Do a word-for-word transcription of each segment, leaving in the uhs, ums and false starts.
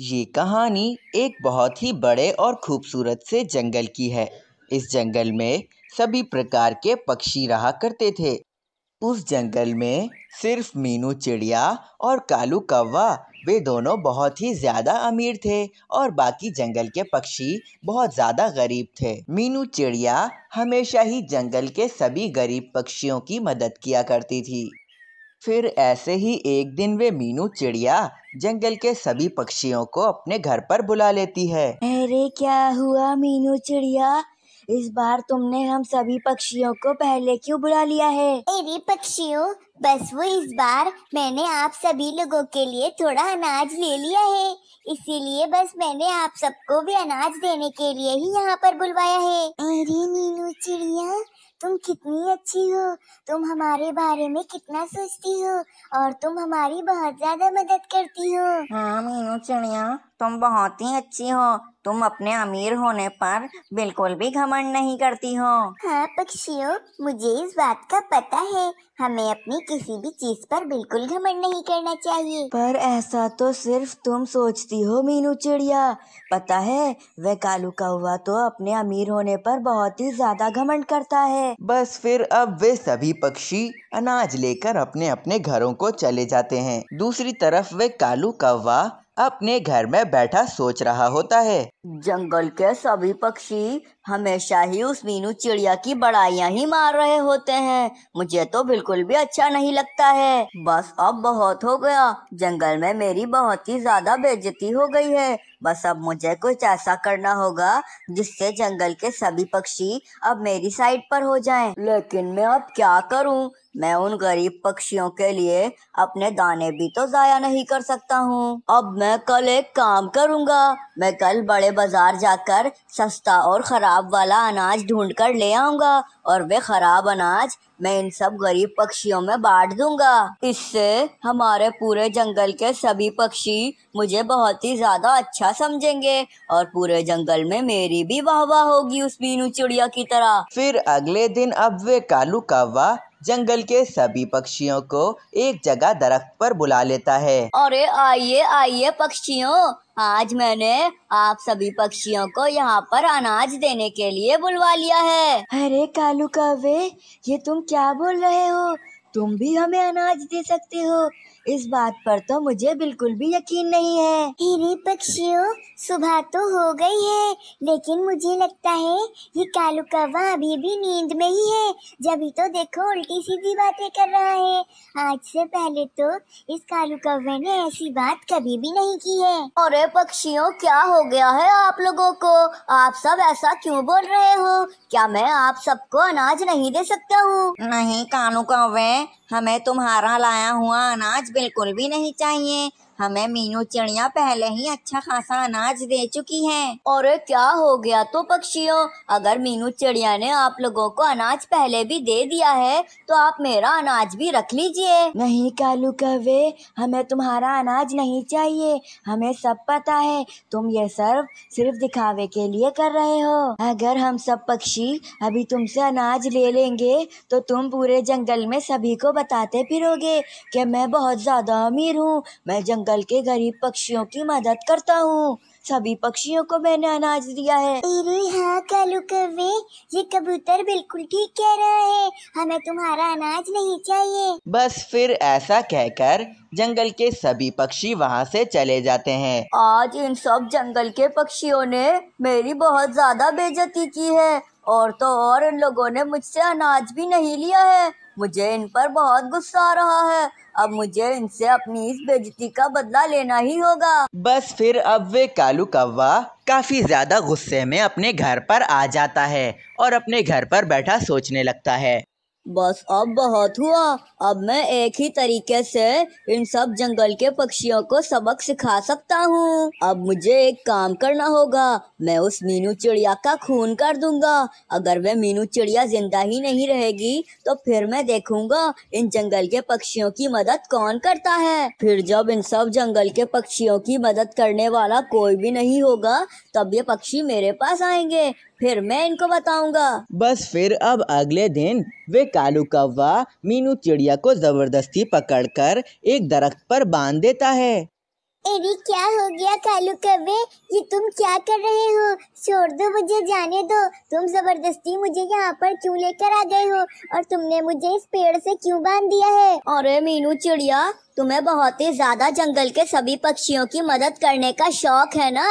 ये कहानी एक बहुत ही बड़े और खूबसूरत से जंगल की है। इस जंगल में सभी प्रकार के पक्षी रहा करते थे। उस जंगल में सिर्फ मीनू चिड़िया और कालू कौवा वे दोनों बहुत ही ज़्यादा अमीर थे और बाकी जंगल के पक्षी बहुत ज़्यादा गरीब थे। मीनू चिड़िया हमेशा ही जंगल के सभी गरीब पक्षियों की मदद किया करती थी। फिर ऐसे ही एक दिन वे मीनू चिड़िया जंगल के सभी पक्षियों को अपने घर पर बुला लेती है। अरे क्या हुआ मीनू चिड़िया, इस बार तुमने हम सभी पक्षियों को पहले क्यों बुला लिया है? अरे पक्षियों, बस वो इस बार मैंने आप सभी लोगों के लिए थोड़ा अनाज ले लिया है, इसीलिए बस मैंने आप सबको भी अनाज देने के लिए ही यहाँ पर बुलवाया है। अरे मीनू चिड़िया, तुम कितनी अच्छी हो, तुम हमारे बारे में कितना सोचती हो और तुम हमारी बहुत ज्यादा मदद करती हो। हाँ मीनू चिड़िया, तुम बहुत ही अच्छी हो, तुम अपने अमीर होने पर बिल्कुल भी घमंड नहीं करती हो। हाँ पक्षियों, मुझे इस बात का पता है, हमें अपनी किसी भी चीज पर बिल्कुल घमंड नहीं करना चाहिए। पर ऐसा तो सिर्फ तुम सोचती हो मीनू चिड़िया। पता है, वह कालू कौवा तो अपने अमीर होने पर बहुत ही ज्यादा घमंड करता है। बस फिर अब वे सभी पक्षी अनाज लेकर अपने अपने घरों को चले जाते हैं। दूसरी तरफ वे कालू कौवा अपने घर में बैठा सोच रहा होता है। जंगल के सभी पक्षी हमेशा ही उस मीनू चिड़िया की बड़ाइयां ही मार रहे होते हैं, मुझे तो बिल्कुल भी अच्छा नहीं लगता है। बस अब बहुत हो गया, जंगल में मेरी बहुत ही ज्यादा बेइज्जती हो गई है। बस अब मुझे कुछ ऐसा करना होगा जिससे जंगल के सभी पक्षी अब मेरी साइड पर हो जाएं। लेकिन मैं अब क्या करूं? मैं उन गरीब पक्षियों के लिए अपने दाने भी तो जाया नहीं कर सकता हूँ। अब मैं कल एक काम करूँगा, मैं कल बड़े बाजार जाकर सस्ता और खराब वाला अनाज ढूंढकर ले आऊँगा और वे खराब अनाज मैं इन सब गरीब पक्षियों में बांट दूंगा। इससे हमारे पूरे जंगल के सभी पक्षी मुझे बहुत ही ज्यादा अच्छा समझेंगे और पूरे जंगल में मेरी भी वाहवाह होगी उस मीनू चिड़िया की तरह। फिर अगले दिन अब वे कालू कौवा जंगल के सभी पक्षियों को एक जगह दरख्त पर बुला लेता है। अरे आइए आइए पक्षियों, आज मैंने आप सभी पक्षियों को यहाँ पर अनाज देने के लिए बुलवा लिया है। अरे कालू कौवे, ये तुम क्या बोल रहे हो? तुम भी हमें अनाज दे सकते हो? इस बात पर तो मुझे बिल्कुल भी यकीन नहीं है। अरे पक्षियों, सुबह तो हो गई है, लेकिन मुझे लगता है ये कालू कौवा अभी भी नींद में ही है, जब तो देखो उल्टी सीधी बातें कर रहा है। आज से पहले तो इस कालू कौवे ने ऐसी बात कभी भी नहीं की है। अरे पक्षियों, क्या हो गया है आप लोगों को? आप सब ऐसा क्यों बोल रहे हो? क्या मैं आप सबको अनाज नहीं दे सकता हूँ? नहीं कालू कौवे, हमें तुम्हारा लाया हुआ अनाज बिल्कुल भी नहीं चाहिए। हमें मीनू चिड़िया पहले ही अच्छा खासा अनाज दे चुकी है। और क्या हो गया तो पक्षियों, अगर मीनू चिड़िया ने आप लोगों को अनाज पहले भी दे दिया है तो आप मेरा अनाज भी रख लीजिए। नहीं कालू कौवे, हमें तुम्हारा अनाज नहीं चाहिए। हमें सब पता है तुम ये सब सिर्फ दिखावे के लिए कर रहे हो। अगर हम सब पक्षी अभी तुमसे अनाज ले लेंगे तो तुम पूरे जंगल में सभी को बताते फिरोगे कि मैं बहुत ज्यादा अमीर हूँ, मैं जंगल के गरीब पक्षियों की मदद करता हूँ, सभी पक्षियों को मैंने अनाज दिया है। अरे हाँ कालू कौवे, ये कबूतर बिल्कुल ठीक कह रहा है, हमें तुम्हारा अनाज नहीं चाहिए। बस फिर ऐसा कहकर जंगल के सभी पक्षी वहाँ से चले जाते हैं। आज इन सब जंगल के पक्षियों ने मेरी बहुत ज्यादा बेइज्जती की है और तो और इन लोगों ने मुझसे अनाज भी नहीं लिया है। मुझे इन पर बहुत गुस्सा आ रहा है, अब मुझे इनसे अपनी इस बेइज्जती का बदला लेना ही होगा। बस फिर अब वे कालू कौवा काफी ज्यादा गुस्से में अपने घर पर आ जाता है और अपने घर पर बैठा सोचने लगता है। बस अब बहुत हुआ, अब मैं एक ही तरीके से इन सब जंगल के पक्षियों को सबक सिखा सकता हूँ। अब मुझे एक काम करना होगा, मैं उस मीनू चिड़िया का खून कर दूंगा। अगर वह मीनू चिड़िया जिंदा ही नहीं रहेगी तो फिर मैं देखूंगा इन जंगल के पक्षियों की मदद कौन करता है। फिर जब इन सब जंगल के पक्षियों की मदद करने वाला कोई भी नहीं होगा तब ये पक्षी मेरे पास आएंगे, फिर मैं इनको बताऊंगा। बस फिर अब अगले दिन वे कालू कौवा मीनू चिड़िया को जबरदस्ती पकड़कर एक दरख्त पर बांध देता है। अरे क्या हो गया कालू कौवे, ये तुम क्या कर रहे हो? छोड़ दो मुझे, जाने दो। तुम जबरदस्ती मुझे यहाँ पर क्यों लेकर आ गए हो और तुमने मुझे इस पेड़ से क्यों बांध दिया है? अरे मीनू चिड़िया, तुम्हें बहुत ही ज्यादा जंगल के सभी पक्षियों की मदद करने का शौक है ना।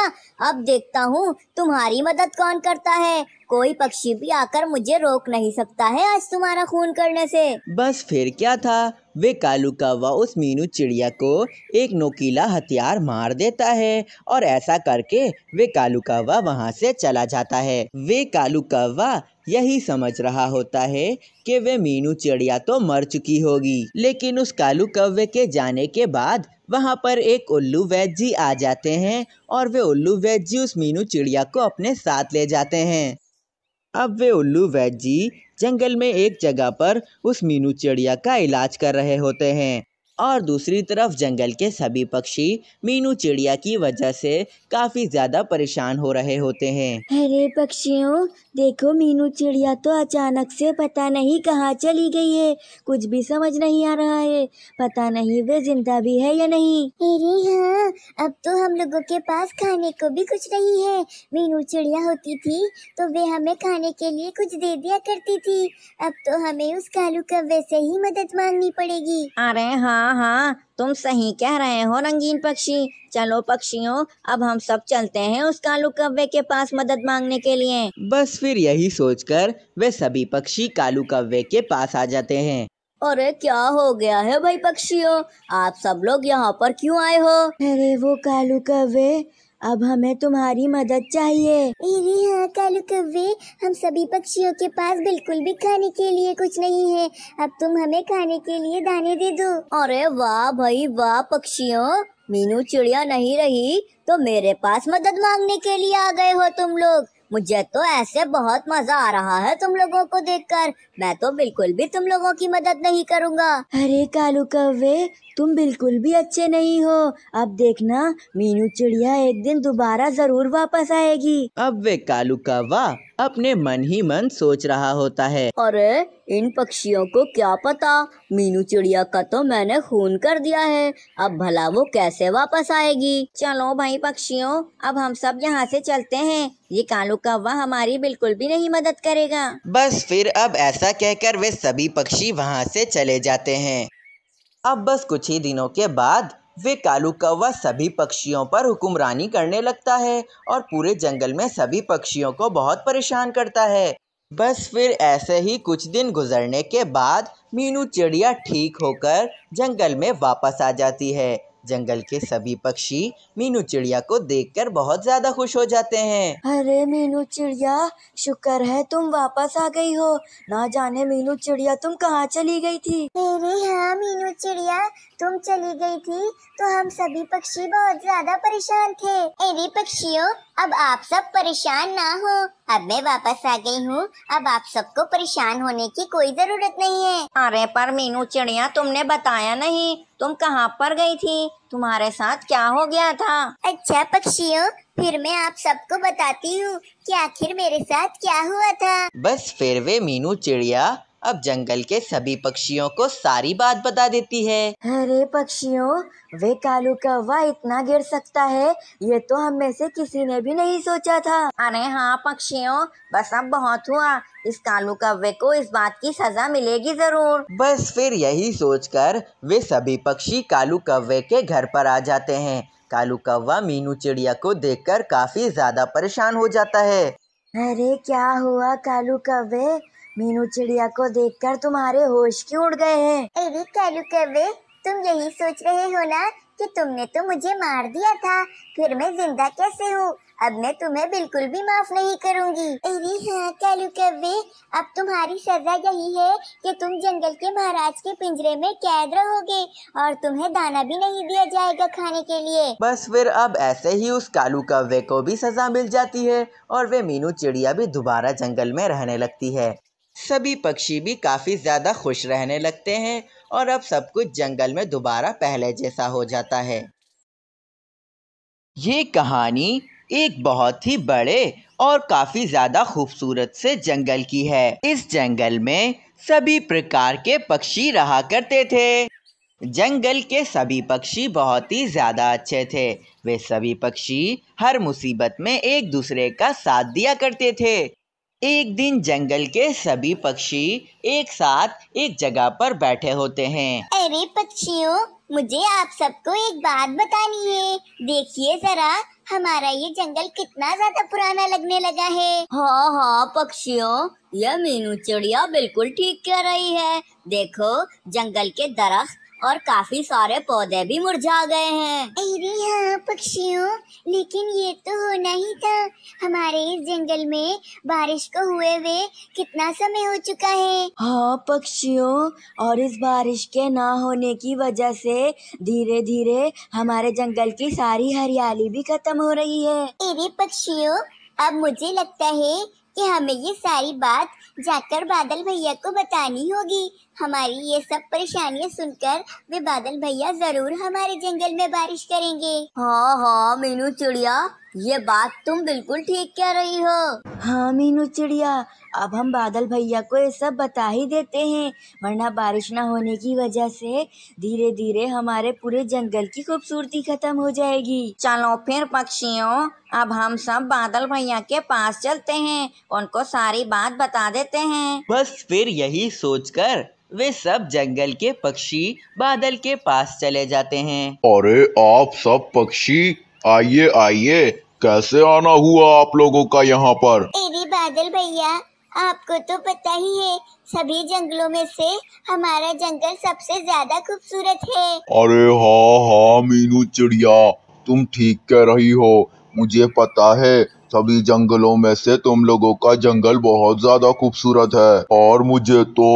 अब देखता हूँ तुम्हारी मदद कौन करता है। कोई पक्षी भी आकर मुझे रोक नहीं सकता है आज तुम्हारा खून करने से। बस फिर क्या था, वे कालू कौवा उस मीनू चिड़िया को एक नोकीला हथियार मार देता है और ऐसा करके वे कालू कौवा वहाँ से चला जाता है। वे कालू कौवा यही समझ रहा होता है कि वे मीनू चिड़िया तो मर चुकी होगी, लेकिन उस कालू कौवे के जाने के बाद वहाँ पर एक उल्लू वैद्य जी आ जाते हैं और वे उल्लू वैद्य जी उस मीनू चिड़िया को अपने साथ ले जाते हैं। अब वे उल्लू वैद्य जी जंगल में एक जगह पर उस मीनू चिड़िया का इलाज कर रहे होते हैं और दूसरी तरफ जंगल के सभी पक्षी मीनू चिड़िया की वजह से काफी ज्यादा परेशान हो रहे होते हैं। अरे पक्षियों देखो, मीनू चिड़िया तो अचानक से पता नहीं कहाँ चली गई है, कुछ भी समझ नहीं आ रहा है, पता नहीं वे जिंदा भी है या नहीं। अरे हाँ, अब तो हम लोगों के पास खाने को भी कुछ नहीं है। मीनू चिड़िया होती थी तो वे हमें खाने के लिए कुछ दे दिया करती थी, अब तो हमें उस कालू कौवे से ही मदद मांगनी पड़ेगी। अरे हाँ हाँ हाँ, तुम सही कह रहे हो रंगीन पक्षी। चलो पक्षियों, अब हम सब चलते हैं उस कालू कौवे के पास मदद मांगने के लिए। बस फिर यही सोचकर वे सभी पक्षी कालू कौवे के पास आ जाते हैं। अरे क्या हो गया है भाई पक्षियों, आप सब लोग यहाँ पर क्यों आए हो? अरे वो कालू कौवे, अब हमें तुम्हारी मदद चाहिए। अरे हाँ कालू कौवे, हम सभी पक्षियों के पास बिल्कुल भी खाने के लिए कुछ नहीं है, अब तुम हमें खाने के लिए दाने दे दो। अरे वाह भाई वाह पक्षियों, मीनू चिड़िया नहीं रही तो मेरे पास मदद मांगने के लिए आ गए हो तुम लोग। मुझे तो ऐसे बहुत मजा आ रहा है तुम लोगों को देखकर, मैं तो बिल्कुल भी तुम लोगों की मदद नहीं करूँगा। अरे कालू कौवे, तुम बिल्कुल भी अच्छे नहीं हो, अब देखना मीनू चिड़िया एक दिन दोबारा जरूर वापस आएगी। अब वे कालू कौवा अपने मन ही मन सोच रहा होता है, अरे इन पक्षियों को क्या पता, मीनू चिड़िया का तो मैंने खून कर दिया है, अब भला वो कैसे वापस आएगी। चलो भाई पक्षियों, अब हम सब यहाँ से चलते हैं, ये कालू कौवा हमारी बिल्कुल भी नहीं मदद करेगा। बस फिर अब ऐसा कहकर वे सभी पक्षी वहाँ से चले जाते हैं। अब बस कुछ ही दिनों के बाद वे कालू कौवा सभी पक्षियों पर हुक्मरानी करने लगता है और पूरे जंगल में सभी पक्षियों को बहुत परेशान करता है। बस फिर ऐसे ही कुछ दिन गुजरने के बाद मीनू चिड़िया ठीक होकर जंगल में वापस आ जाती है। जंगल के सभी पक्षी मीनू चिड़िया को देखकर बहुत ज्यादा खुश हो जाते हैं। अरे मीनू चिड़िया, शुक्र है तुम वापस आ गई हो, ना जाने मीनू चिड़िया तुम कहाँ चली गई थी। अरे हाँ मीनू चिड़िया, तुम चली गई थी तो हम सभी पक्षी बहुत ज्यादा परेशान थे। अरे पक्षियों, अब आप सब परेशान ना हो, अब मैं वापस आ गई हूँ, अब आप सबको परेशान होने की कोई जरूरत नहीं है। अरे पर मीनू चिड़िया, तुमने बताया नहीं तुम कहाँ पर गई थी, तुम्हारे साथ क्या हो गया था। अच्छा पक्षियों, फिर मैं आप सबको बताती हूँ कि आखिर मेरे साथ क्या हुआ था। बस फिर वे मीनू चिड़िया अब जंगल के सभी पक्षियों को सारी बात बता देती है। अरे पक्षियों, वे कालू कौवा इतना गिर सकता है, ये तो हम में से किसी ने भी नहीं सोचा था। अरे हाँ पक्षियों, बस अब बहुत हुआ, इस कालू कौवे को इस बात की सजा मिलेगी जरूर। बस फिर यही सोचकर वे सभी पक्षी कालू कौवे के घर पर आ जाते हैं। कालू कौवा मीनू चिड़िया को देखकर काफी ज्यादा परेशान हो जाता है। अरे क्या हुआ कालू कौवे, मीनू चिड़िया को देखकर तुम्हारे होश क्यों उड़ गए हैं? अरे कालू कौवे, तुम यही सोच रहे हो ना कि तुमने तो मुझे मार दिया था, फिर मैं जिंदा कैसे हूँ, अब मैं तुम्हें बिल्कुल भी माफ नहीं करूँगी। अरे हाँ कालू कौवे, अब तुम्हारी सजा यही है कि तुम जंगल के महाराज के पिंजरे में कैद रहोगे और तुम्हें दाना भी नहीं दिया जाएगा खाने के लिए। बस फिर अब ऐसे ही उस कालू कौवे को भी सजा मिल जाती है और वे मीनू चिड़िया भी दोबारा जंगल में रहने लगती है। सभी पक्षी भी काफ़ी ज़्यादा खुश रहने लगते हैं और अब सब कुछ जंगल में दोबारा पहले जैसा हो जाता है। ये कहानी एक बहुत ही बड़े और काफ़ी ज़्यादा खूबसूरत से जंगल की है। इस जंगल में सभी प्रकार के पक्षी रहा करते थे। जंगल के सभी पक्षी बहुत ही ज़्यादा अच्छे थे। वे सभी पक्षी हर मुसीबत में एक दूसरे का साथ दिया करते थे। एक दिन जंगल के सभी पक्षी एक साथ एक जगह पर बैठे होते हैं। अरे पक्षियों, मुझे आप सबको एक बात बतानी है। देखिए जरा, हमारा ये जंगल कितना ज्यादा पुराना लगने लगा है। हाँ हाँ पक्षियों, यह मीनू चिड़िया बिल्कुल ठीक कह रही है। देखो, जंगल के दरख्त और काफी सारे पौधे भी मुरझा गए हैं। अरे हाँ पक्षियों, लेकिन ये तो होना ही था। हमारे इस जंगल में बारिश को हुए हुए कितना समय हो चुका है। हाँ पक्षियों, और इस बारिश के ना होने की वजह से धीरे धीरे हमारे जंगल की सारी हरियाली भी खत्म हो रही है। अरे पक्षियों, अब मुझे लगता है कि हमें ये सारी बात जाकर बादल भैया को बतानी होगी। हमारी ये सब परेशानियां सुनकर वे बादल भैया जरूर हमारे जंगल में बारिश करेंगे। हाँ हाँ मीनू चिड़िया, ये बात तुम बिल्कुल ठीक कह रही हो। हाँ मीनू चिड़िया, अब हम बादल भैया को ये सब बता ही देते हैं, वरना बारिश ना होने की वजह से धीरे धीरे हमारे पूरे जंगल की खूबसूरती खत्म हो जाएगी। चलो फिर पक्षियों, अब हम सब बादल भैया के पास चलते हैं, उनको सारी बात बता देते हैं। बस फिर यही सोचकर वे सब जंगल के पक्षी बादल के पास चले जाते हैं। अरे आप सब पक्षी, आइए आइए, कैसे आना हुआ आप लोगों का यहाँ पर? अरे बादल भैया, आपको तो पता ही है, सभी जंगलों में से हमारा जंगल सबसे ज्यादा खूबसूरत है। अरे हाँ हाँ मीनू चिड़िया, तुम ठीक कह रही हो। मुझे पता है, सभी जंगलों में से तुम लोगों का जंगल बहुत ज्यादा खूबसूरत है, और मुझे तो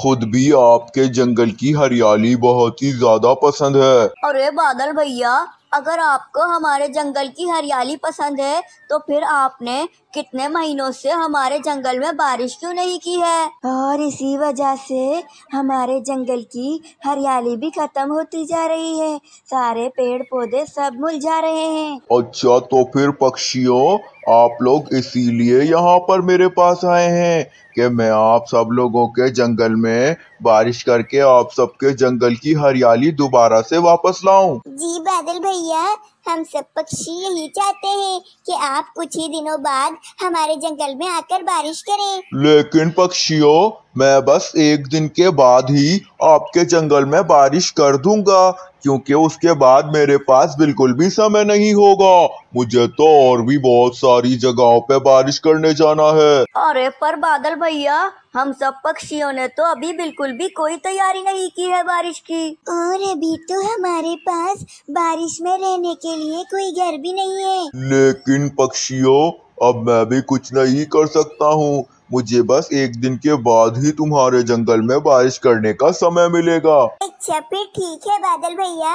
खुद भी आपके जंगल की हरियाली बहुत ही ज्यादा पसंद है। अरे बादल भैया, अगर आपको हमारे जंगल की हरियाली पसंद है तो फिर आपने कितने महीनों से हमारे जंगल में बारिश क्यों नहीं की है? और इसी वजह से हमारे जंगल की हरियाली भी खत्म होती जा रही है। सारे पेड़ पौधे सब मुरझा रहे हैं। अच्छा, तो फिर पक्षियों, आप लोग इसीलिए यहाँ पर मेरे पास आए हैं कि मैं आप सब लोगों के जंगल में बारिश करके आप सबके जंगल की हरियाली दोबारा से वापस लाऊं। जी बादल भैया, हम सब पक्षी यही चाहते हैं कि आप कुछ ही दिनों बाद हमारे जंगल में आकर बारिश करें। लेकिन पक्षियों, मैं बस एक दिन के बाद ही आपके जंगल में बारिश कर दूंगा, क्योंकि उसके बाद मेरे पास बिल्कुल भी समय नहीं होगा। मुझे तो और भी बहुत सारी जगहों पे बारिश करने जाना है। अरे पर बादल भैया, हम सब पक्षियों ने तो अभी बिल्कुल भी कोई तैयारी नहीं की है बारिश की, और अभी तो हमारे पास बारिश में रहने के लिए कोई घर भी नहीं है। लेकिन पक्षियों, अब मैं भी कुछ नहीं कर सकता हूँ। मुझे बस एक दिन के बाद ही तुम्हारे जंगल में बारिश करने का समय मिलेगा। अच्छा फिर ठीक है बादल भैया,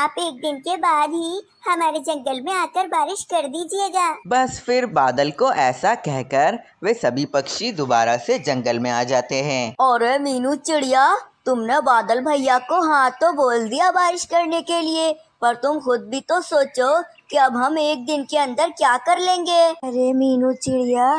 आप एक दिन के बाद ही हमारे जंगल में आकर बारिश कर दीजिएगा। बस फिर बादल को ऐसा कहकर वे सभी पक्षी दोबारा से जंगल में आ जाते हैं। और मीनू चिड़िया, तुमने बादल भैया को हाँ तो बोल दिया बारिश करने के लिए, पर तुम खुद भी तो सोचो कि अब हम एक दिन के अंदर क्या कर लेंगे। अरे मीनू चिड़िया,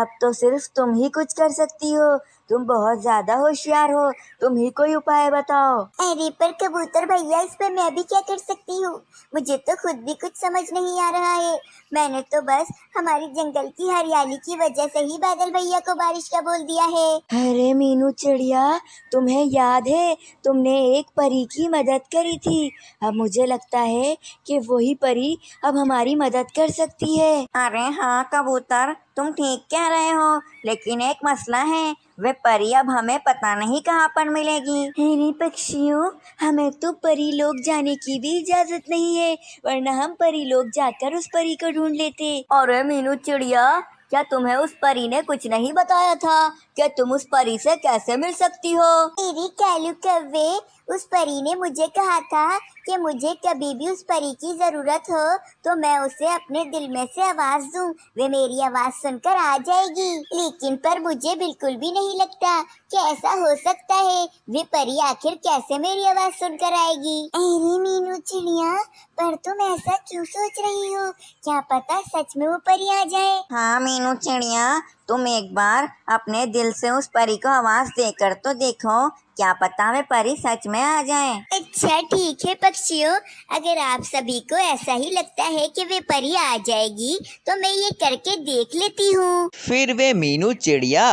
अब तो सिर्फ तुम ही कुछ कर सकती हो। तुम बहुत ज्यादा होशियार हो, तुम ही कोई उपाय बताओ। अरे पर कबूतर भैया, इस पर मैं भी क्या कर सकती हूँ? मुझे तो खुद भी कुछ समझ नहीं आ रहा है। मैंने तो बस हमारे जंगल की हरियाली की वजह से ही बादल भैया को बारिश का बोल दिया है। अरे मीनू चिड़िया, तुम्हें याद है तुमने एक परी की मदद करी थी? अब मुझे लगता है कि वही परी अब हमारी मदद कर सकती है। अरे हाँ कबूतर, तुम ठीक कह रहे हो, लेकिन एक मसला है, वे परी अब हमें पता नहीं कहाँ पर मिलेगी। अरे पक्षियों, हमें तो परी लोग जाने की भी इजाज़त नहीं है, वरना हम परी लोग जाकर उस परी को ढूंढ लेते। अरे मीनू चिड़िया, क्या तुम्हें उस परी ने कुछ नहीं बताया था कि तुम उस परी से कैसे मिल सकती हो? अरे कालू कौवे, उस परी ने मुझे कहा था कि मुझे कभी भी उस परी की जरूरत हो तो मैं उसे अपने दिल में से आवाज दूं, वे मेरी आवाज सुनकर आ जाएगी। लेकिन पर मुझे बिल्कुल भी नहीं लगता कि ऐसा हो सकता है। वे परी आखिर कैसे मेरी आवाज सुनकर आएगी? अरे मीनू चिड़िया, पर तुम ऐसा क्यों सोच रही हो? क्या पता सच में वो परी आ जाए। हाँ मीनू चिड़िया, तुम एक बार अपने दिल से उस परी को आवाज देकर तो देखो, क्या पता वे परी सच में आ जाए। अच्छा ठीक है पक्षियों, अगर आप सभी को ऐसा ही लगता है कि वे परी आ जाएगी तो मैं ये करके देख लेती हूँ। फिर वे मीनू चिड़िया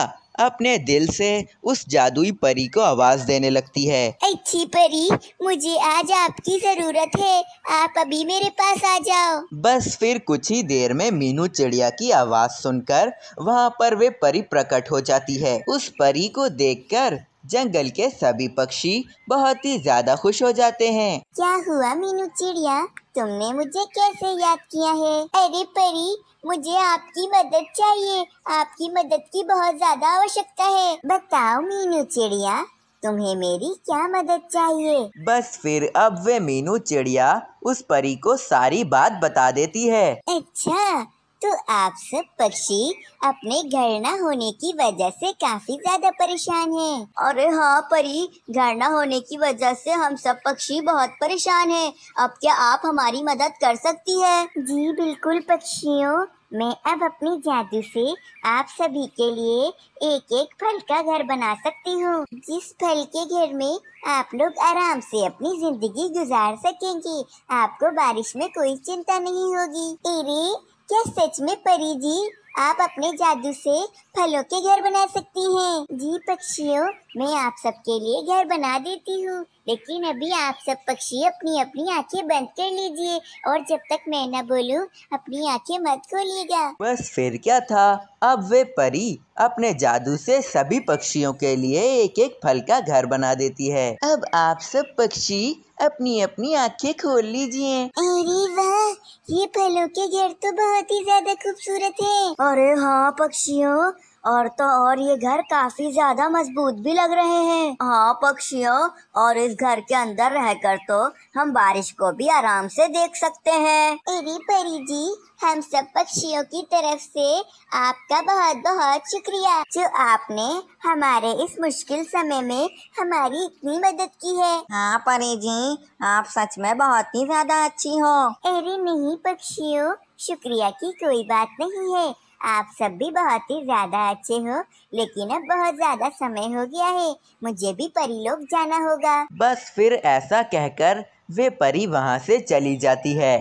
अपने दिल से उस जादुई परी को आवाज देने लगती है। अच्छी परी, मुझे आज आपकी जरूरत है, आप अभी मेरे पास आ जाओ। बस फिर कुछ ही देर में मीनू चिड़िया की आवाज सुनकर वहाँ पर वे परी प्रकट हो जाती है। उस परी को देखकर जंगल के सभी पक्षी बहुत ही ज्यादा खुश हो जाते हैं। क्या हुआ मीनू चिड़िया, तुमने मुझे कैसे याद किया है? अरे परी, मुझे आपकी मदद चाहिए, आपकी मदद की बहुत ज्यादा आवश्यकता है। बताओ मीनू चिड़िया, तुम्हें मेरी क्या मदद चाहिए? बस फिर अब वे मीनू चिड़िया उस परी को सारी बात बता देती है। अच्छा, तो आप सब पक्षी अपने घर न होने की वजह से काफी ज्यादा परेशान हैं। अरे हाँ परी, घर न होने की वजह से हम सब पक्षी बहुत परेशान हैं। अब क्या आप हमारी मदद कर सकती है? जी बिल्कुल पक्षियों, मैं अब अपने जादू से आप सभी के लिए एक एक फल का घर बना सकती हूँ, जिस फल के घर में आप लोग आराम से अपनी जिंदगी गुजार सकेंगे। आपको बारिश में कोई चिंता नहीं होगी। अरे क्या सच में परी जी, आप अपने जादू से फलों के घर बना सकती हैं? जी पक्षियों, मैं आप सबके लिए घर बना देती हूँ, लेकिन अभी आप सब पक्षी अपनी अपनी आंखें बंद कर लीजिए और जब तक मैं ना बोलूँ अपनी आंखें मत खोलिएगा। बस फिर क्या था, अब वे परी अपने जादू से सभी पक्षियों के लिए एक एक फल का घर बना देती है। अब आप सब पक्षी अपनी अपनी आंखें खोल लीजिए। अरे वाह, ये फलों के घर तो बहुत ही ज्यादा खूबसूरत है। अरे हाँ पक्षियों, और तो और ये घर काफी ज्यादा मजबूत भी लग रहे हैं। हाँ पक्षियों, और इस घर के अंदर रहकर तो हम बारिश को भी आराम से देख सकते हैं। अरे परी जी, हम सब पक्षियों की तरफ से आपका बहुत बहुत शुक्रिया, जो आपने हमारे इस मुश्किल समय में हमारी इतनी मदद की है। हाँ परी जी, आप सच में बहुत ही ज्यादा अच्छी हो। अरे नहीं पक्षियों, शुक्रिया की कोई बात नहीं है, आप सब भी बहुत ही ज्यादा अच्छे हो, लेकिन अब बहुत ज्यादा समय हो गया है, मुझे भी परी लोग जाना होगा। बस फिर ऐसा कहकर वे परी वहाँ से चली जाती है।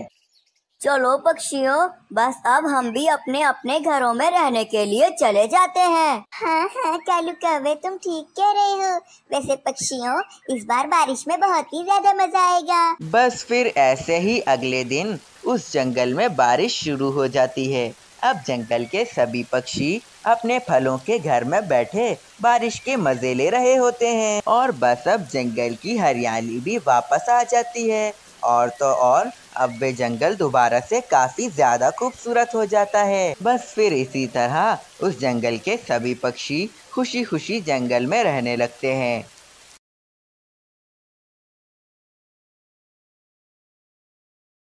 चलो पक्षियों, बस अब हम भी अपने अपने घरों में रहने के लिए चले जाते हैं। हाँ हाँ कालू कौवे, तुम ठीक कह रहे हो। वैसे पक्षियों, इस बार बारिश में बहुत ही ज्यादा मजा आएगा। बस फिर ऐसे ही अगले दिन उस जंगल में बारिश शुरू हो जाती है। अब जंगल के सभी पक्षी अपने फलों के घर में बैठे बारिश के मजे ले रहे होते हैं और बस अब जंगल की हरियाली भी वापस आ जाती है और तो और अब वे जंगल दोबारा से काफी ज्यादा खूबसूरत हो जाता है। बस फिर इसी तरह उस जंगल के सभी पक्षी खुशी खुशी जंगल में रहने लगते हैं।